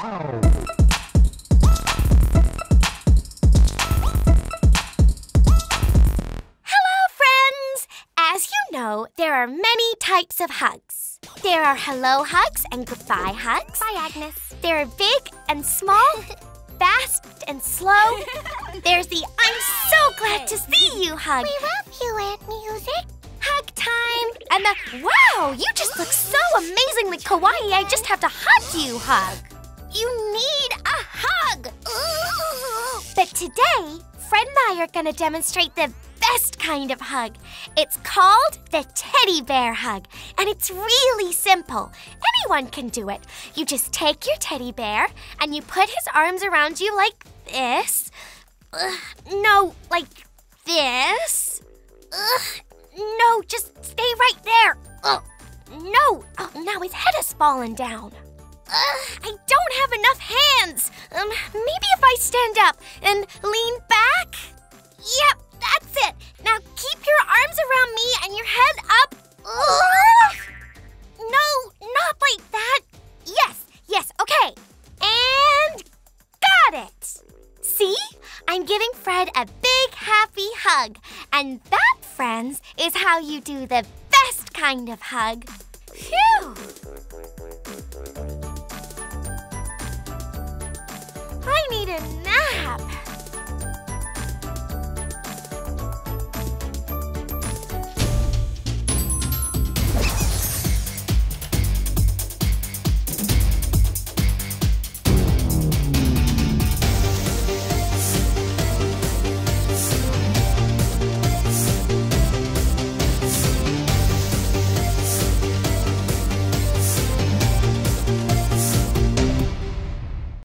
Hello, friends! As you know, there are many types of hugs. There are hello hugs and goodbye hugs. Bye, Agnes. There are big and small, fast and slow. There's the I'm so glad to see you hug. We love you, Aunt Music. Hug time. And the wow, you just look so amazingly kawaii, I just have to hug you hug. You need a hug. But today, Fred and I are going to demonstrate the best kind of hug. It's called the teddy bear hug, and it's really simple. Anyone can do it. You just take your teddy bear and you put his arms around you like this. No, like this. No, just stay right there. No, now his head has fallen down. I don't have enough hands. Maybe if I stand up and lean back? Yep, that's it. Now keep your arms around me and your head up. No, not like that. Yes, okay. And got it. See? I'm giving Fred a big happy hug. And that, friends, is how you do the best kind of hug. Phew! I need a nap.